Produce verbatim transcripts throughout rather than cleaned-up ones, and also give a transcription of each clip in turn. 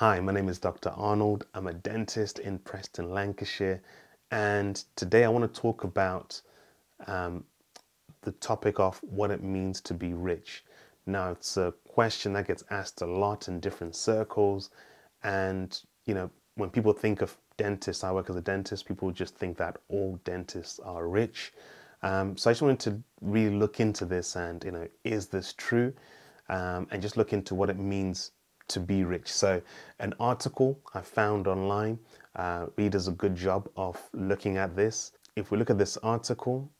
Hi, my name is Doctor Arnold. I'm a dentist in Preston, Lancashire, and today I want to talk about um, the topic of what it means to be rich. Now, it's a question that gets asked a lot in different circles, and you know, when people think of dentists, I work as a dentist, people just think that all dentists are rich. Um, so I just wanted to really look into this, and you know, is this true? Um, and just look into what it means to be rich. So an article I found online uh, really does a good job of looking at this. If we look at this article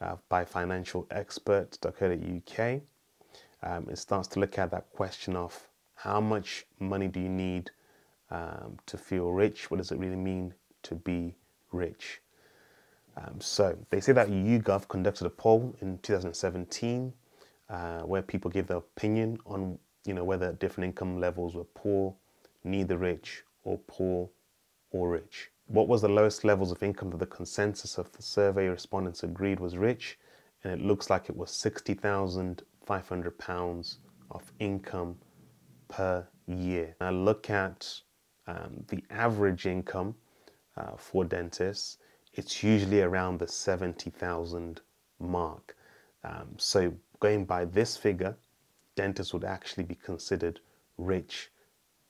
uh, by financial expert dot co dot U K, um, it starts to look at that question of how much money do you need um, to feel rich? What does it really mean to be rich? Um, so they say that YouGov conducted a poll in two thousand seventeen uh, where people gave their opinion on you know, whether different income levels were poor, neither rich, or poor, or rich. What was the lowest levels of income that the consensus of the survey respondents agreed was rich? And it looks like it was sixty thousand five hundred pounds of income per year. Now look at um, the average income uh, for dentists. It's usually around the seventy thousand mark. Um, so going by this figure, dentists would actually be considered rich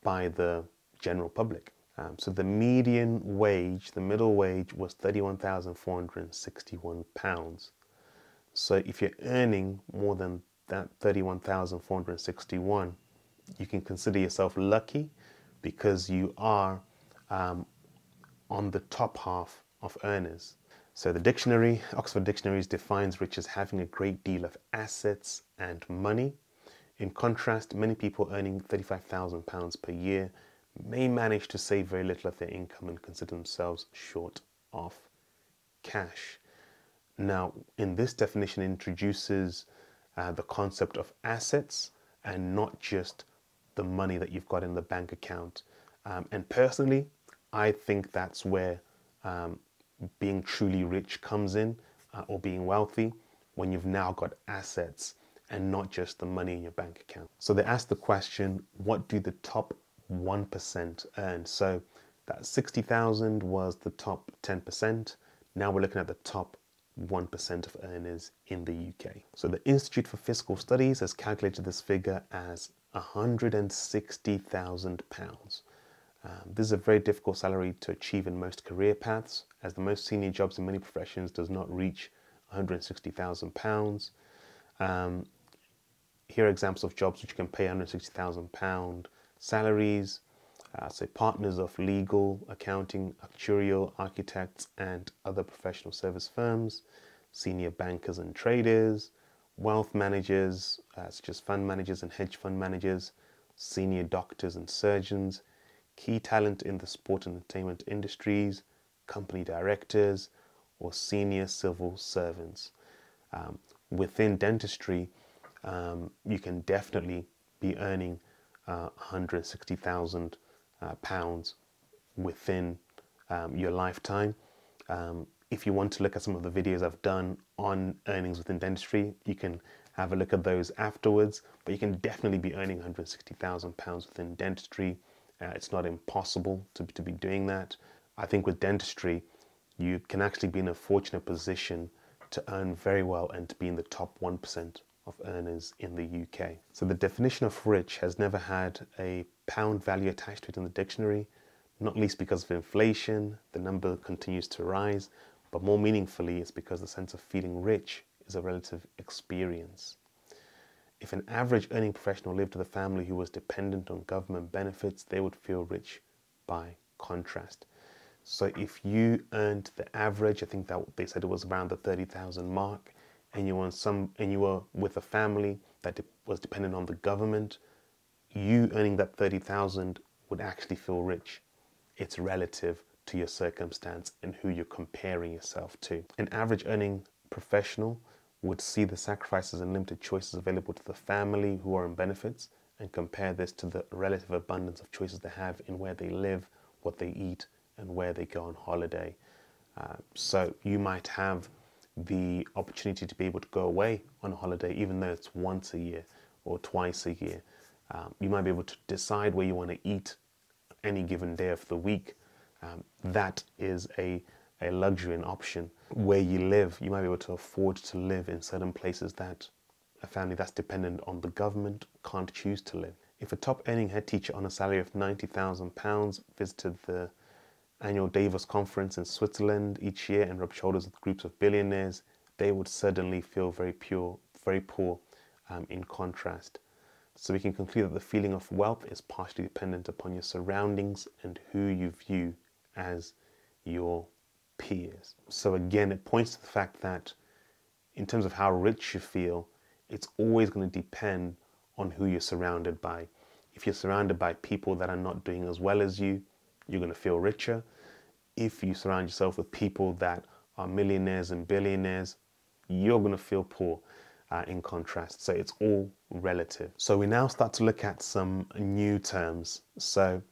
by the general public. Um, so the median wage, the middle wage, was thirty-one thousand four hundred sixty-one pounds. So if you're earning more than that thirty-one thousand four hundred sixty-one, you can consider yourself lucky because you are um, on the top half of earners. So the dictionary, Oxford Dictionaries, defines rich as having a great deal of assets and money. In contrast, many people earning thirty-five thousand pounds per year may manage to save very little of their income and consider themselves short of cash. Now, in this definition introduces uh, the concept of assets and not just the money that you've got in the bank account. Um, and personally, I think that's where um, being truly rich comes in, uh, or being wealthy, when you've now got assets and not just the money in your bank account. So they asked the question, what do the top one percent earn? So that sixty thousand was the top ten percent. Now we're looking at the top one percent of earners in the U K. So the Institute for Fiscal Studies has calculated this figure as one hundred sixty thousand pounds. Um, this is a very difficult salary to achieve in most career paths, as the most senior jobs in many professions does not reach one hundred sixty thousand pounds. Um, Here are examples of jobs which can pay one hundred sixty thousand pound salaries. Uh, so partners of legal, accounting, actuarial, architects and other professional service firms, senior bankers and traders, wealth managers, uh, such as fund managers and hedge fund managers, senior doctors and surgeons, key talent in the sport and entertainment industries, company directors, or senior civil servants. Um, within dentistry, Um, you can definitely be earning uh, one hundred sixty thousand pounds uh, within um, your lifetime. Um, if you want to look at some of the videos I've done on earnings within dentistry, you can have a look at those afterwards, but you can definitely be earning one hundred sixty thousand pounds within dentistry. Uh, it's not impossible to, to be doing that. I think with dentistry, you can actually be in a fortunate position to earn very well and to be in the top one percent. Of earners in the U K. So the definition of rich has never had a pound value attached to it in the dictionary, not least because of inflation. The number continues to rise, but more meaningfully, it's because the sense of feeling rich is a relative experience. If an average earning professional lived with a family who was dependent on government benefits, they would feel rich by contrast. So if you earned the average, I think that they said it was around the thirty thousand mark, and you were some, and you were with a family that de was dependent on the government, you earning that thirty thousand would actually feel rich. It's relative to your circumstance and who you're comparing yourself to. An average earning professional would see the sacrifices and limited choices available to the family who are on benefits and compare this to the relative abundance of choices they have in where they live, what they eat, and where they go on holiday. Uh, so you might have the opportunity to be able to go away on a holiday, even though it's once a year or twice a year, Um, you might be able to decide where you want to eat any given day of the week. Um, that is a, a luxury, an option. Where you live, you might be able to afford to live in certain places that a family that's dependent on the government can't choose to live. If a top earning head teacher on a salary of ninety thousand pounds visited the annual Davos conference in Switzerland each year and rubbed shoulders with groups of billionaires, they would certainly feel very pure, very poor um, in contrast. So we can conclude that the feeling of wealth is partially dependent upon your surroundings and who you view as your peers. So again, it points to the fact that in terms of how rich you feel, it's always going to depend on who you're surrounded by. If you're surrounded by people that are not doing as well as you, you're going to feel richer. If you surround yourself with people that are millionaires and billionaires, you're going to feel poor uh, in contrast. So it's all relative. So we now start to look at some new terms. So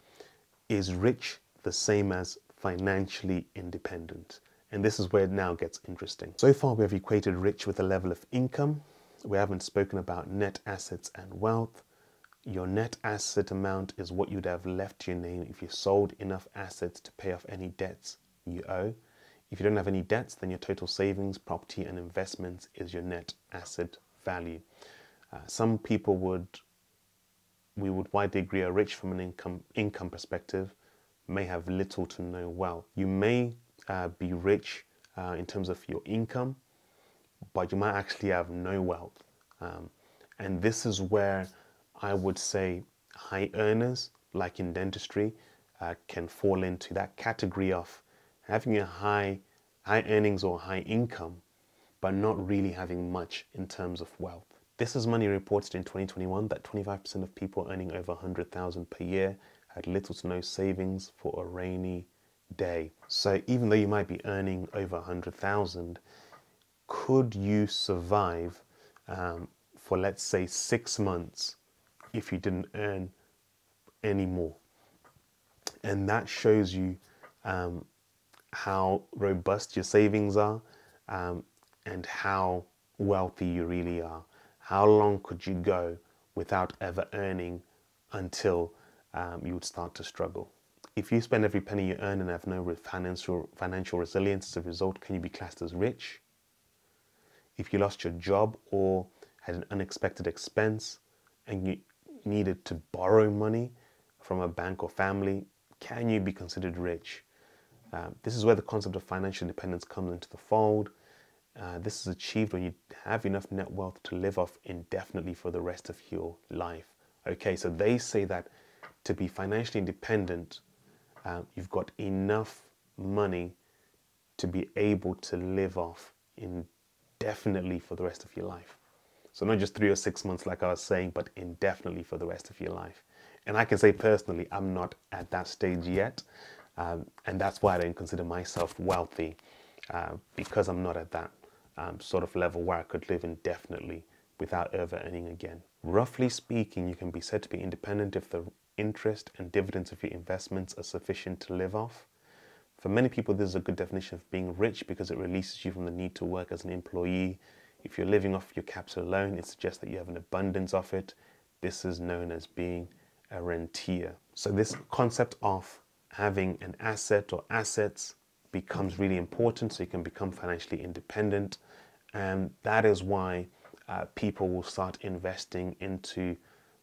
is rich the same as financially independent? And this is where it now gets interesting. So far we have equated rich with a level of income. We haven't spoken about net assets and wealth. Your net asset amount is what you'd have left to your name if you sold enough assets to pay off any debts you owe. If you don't have any debts, then your total savings, property and investments is your net asset value. Uh, some people would, we would widely agree are rich from an income, income perspective, may have little to no wealth. You may uh, be rich uh, in terms of your income, but you might actually have no wealth. Um, and this is where I would say high earners, like in dentistry, uh, can fall into that category of having a high, high earnings or high income, but not really having much in terms of wealth. This is Money reported in twenty twenty-one that twenty-five percent of people earning over one hundred thousand pounds per year had little to no savings for a rainy day. So even though you might be earning over one hundred thousand pounds, could you survive um, for, let's say, six months if you didn't earn any more? And that shows you um, how robust your savings are um, and how wealthy you really are. How long could you go without ever earning until um, you would start to struggle? If you spend every penny you earn and have no financial, financial resilience as a result, can you be classed as rich? If you lost your job or had an unexpected expense and you needed to borrow money from a bank or family, can you be considered rich? Uh, this is where the concept of financial independence comes into the fold. Uh, this is achieved when you have enough net wealth to live off indefinitely for the rest of your life. Okay, so they say that to be financially independent, uh, you've got enough money to be able to live off indefinitely for the rest of your life. So not just three or six months like I was saying, but indefinitely for the rest of your life. And I can say personally, I'm not at that stage yet. Um, and that's why I don't consider myself wealthy, uh, because I'm not at that um, sort of level where I could live indefinitely without ever earning again. Roughly speaking, you can be said to be independent if the interest and dividends of your investments are sufficient to live off. For many people, this is a good definition of being rich because it releases you from the need to work as an employee. If you're living off your capital alone, it suggests that you have an abundance of it. This is known as being a rentier. So this concept of having an asset or assets becomes really important so you can become financially independent. And that is why uh, people will start investing into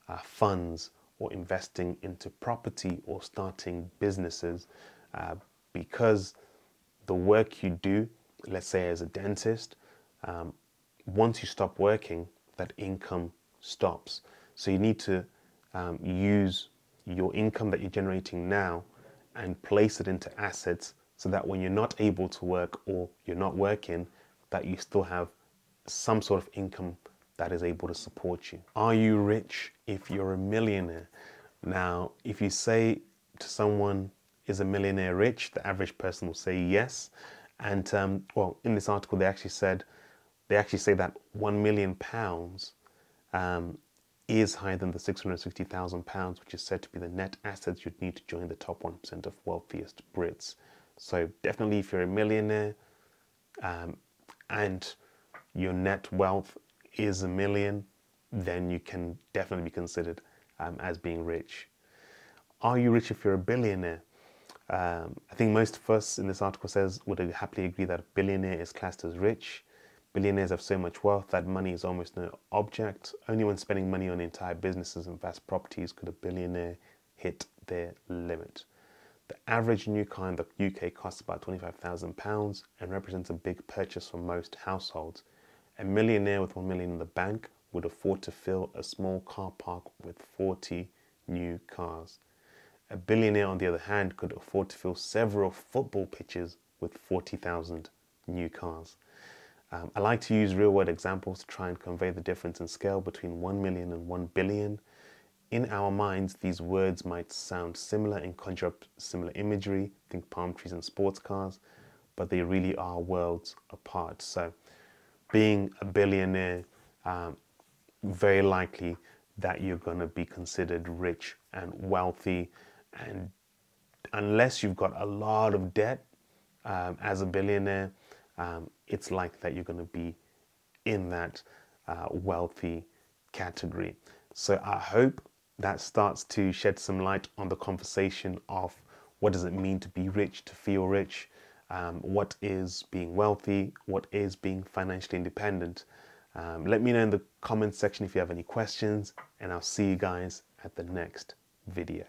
uh, funds or investing into property or starting businesses uh, because the work you do, let's say as a dentist, um, once you stop working, that income stops. So you need to um, use your income that you're generating now and place it into assets so that when you're not able to work or you're not working, that you still have some sort of income that is able to support you. Are you rich if you're a millionaire? Now, if you say to someone, is a millionaire rich? The average person will say yes. And um, well, in this article, they actually said, They actually say that one million pounds um, is higher than the six hundred sixty thousand pounds, which is said to be the net assets you'd need to join the top one percent of wealthiest Brits. So definitely if you're a millionaire um, and your net wealth is a million, then you can definitely be considered um, as being rich. Are you rich if you're a billionaire? Um, I think most of us in this article says would happily agree that a billionaire is classed as rich. Billionaires have so much wealth that money is almost no object. Only when spending money on entire businesses and vast properties could a billionaire hit their limit. The average new car in the U K costs about twenty-five thousand pounds and represents a big purchase for most households. A millionaire with one million in the bank would afford to fill a small car park with forty new cars. A billionaire, on the other hand, could afford to fill several football pitches with forty thousand new cars. Um, I like to use real-world examples to try and convey the difference in scale between one million and one billion. In our minds, these words might sound similar and conjure up similar imagery, think palm trees and sports cars, but they really are worlds apart. So being a billionaire, um, very likely that you're going to be considered rich and wealthy. And unless you've got a lot of debt um, as a billionaire, um, it's likely that you're going to be in that uh, wealthy category. So I hope that starts to shed some light on the conversation of what does it mean to be rich, to feel rich, um, what is being wealthy, what is being financially independent. Um, let me know in the comments section if you have any questions, and I'll see you guys at the next video.